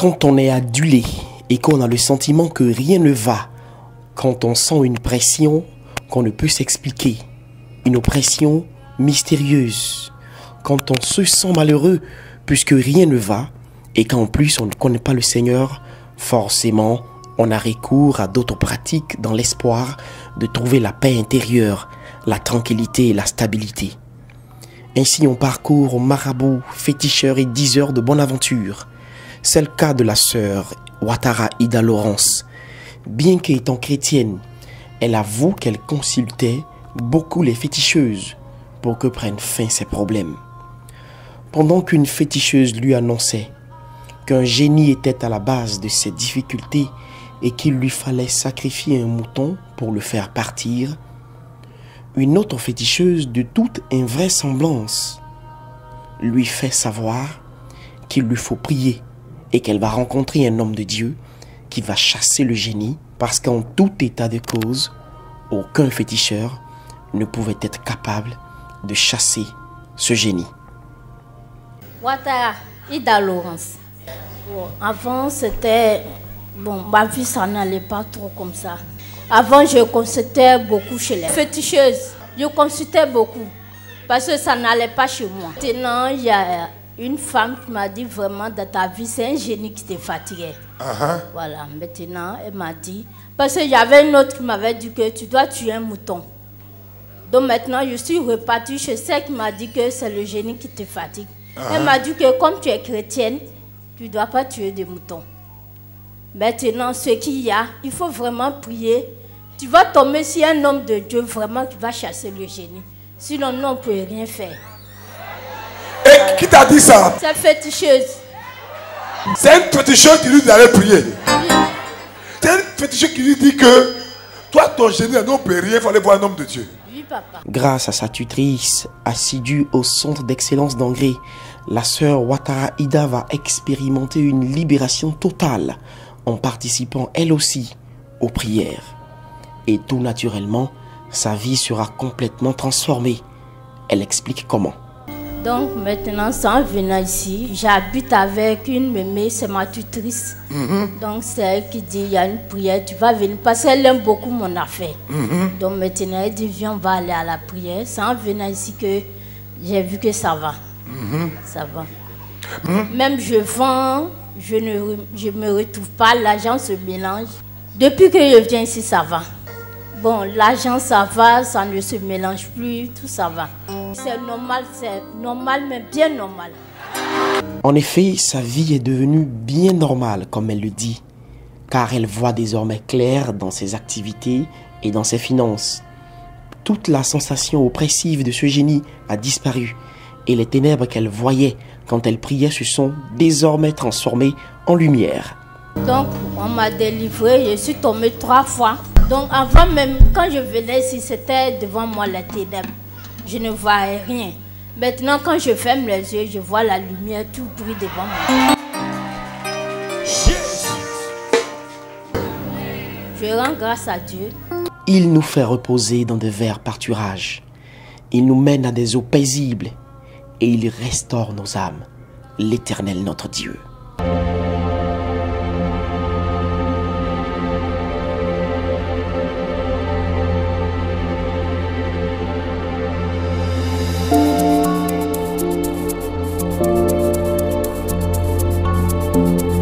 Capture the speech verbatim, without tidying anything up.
Quand on est adulé et qu'on a le sentiment que rien ne va, quand on sent une pression qu'on ne peut s'expliquer, une oppression mystérieuse, quand on se sent malheureux puisque rien ne va et qu'en plus on ne connaît pas le Seigneur, forcément on a recours à d'autres pratiques dans l'espoir de trouver la paix intérieure, la tranquillité et la stabilité. Ainsi on parcourt marabouts, féticheurs et diseurs de bonne aventure. C'est le cas de la sœur Ouattara Ida Laurence. Bien qu'étant chrétienne, elle avoue qu'elle consultait beaucoup les féticheuses pour que prennent fin ses problèmes. Pendant qu'une féticheuse lui annonçait qu'un génie était à la base de ses difficultés et qu'il lui fallait sacrifier un mouton pour le faire partir, une autre féticheuse de toute invraisemblance lui fait savoir qu'il lui faut prier et qu'elle va rencontrer un homme de Dieu qui va chasser le génie, parce qu'en tout état de cause, aucun féticheur ne pouvait être capable de chasser ce génie. Ouattara Ida Laurence. Bon, avant, c'était... Bon, ma vie, ça n'allait pas trop comme ça. Avant, je consultais beaucoup chez les féticheuses. Je consultais beaucoup, parce que ça n'allait pas chez moi. Maintenant, il y a une femme qui m'a dit vraiment, dans ta vie, c'est un génie qui te fatiguait. Uh-huh. Voilà, maintenant, elle m'a dit... Parce qu'il y avait une autre qui m'avait dit que tu dois tuer un mouton. Donc maintenant, je suis repartie chez celle qui m'a dit que c'est le génie qui te fatigue. Uh-huh. Elle m'a dit que comme tu es chrétienne, tu ne dois pas tuer des moutons. Maintenant, ce qu'il y a, il faut vraiment prier. Tu vas tomber sur un homme de Dieu vraiment qui va chasser le génie. Sinon, non, on ne peut rien faire. Et qui t'a dit ça? C'est féticheuse. C'est une féticheuse qui lui dit d'aller prier. Oui. C'est une féticheuse qui lui dit que toi, ton génie, on ne peut rien, il faut aller voir un homme de Dieu. Oui, papa. Grâce à sa tutrice, assidue au Centre d'Excellence d'Angré, la sœur Ouattara Ida va expérimenter une libération totale en participant elle aussi aux prières. Et tout naturellement, sa vie sera complètement transformée. Elle explique comment. Donc maintenant, sans venir ici, j'habite avec une mémé, c'est ma tutrice. Mm-hmm. Donc c'est elle qui dit, il y a une prière, tu vas venir, parce qu'elle aime beaucoup mon affaire. Mm-hmm. Donc maintenant, elle dit, viens, on va aller à la prière. Sans venir ici, que j'ai vu que ça va. Mm-hmm. Ça va. Mm-hmm. Même je vends, je ne je me retrouve pas, l'argent se mélange. Depuis que je viens ici, ça va. Bon, l'argent, ça va, ça ne se mélange plus, tout ça va. C'est normal, c'est normal, mais bien normal. En effet, sa vie est devenue bien normale, comme elle le dit, car elle voit désormais clair dans ses activités et dans ses finances. Toute la sensation oppressive de ce génie a disparu, et les ténèbres qu'elle voyait quand elle priait se sont désormais transformées en lumière. Donc, on m'a délivrée, je suis tombée trois fois. Donc avant même, quand je venais ici, c'était devant moi la ténèbre. Je ne voyais rien. Maintenant, quand je ferme les yeux, je vois la lumière tout brille devant moi. Je rends grâce à Dieu. Il nous fait reposer dans de verts pâturages. Il nous mène à des eaux paisibles. Et il restaure nos âmes, l'Éternel notre Dieu.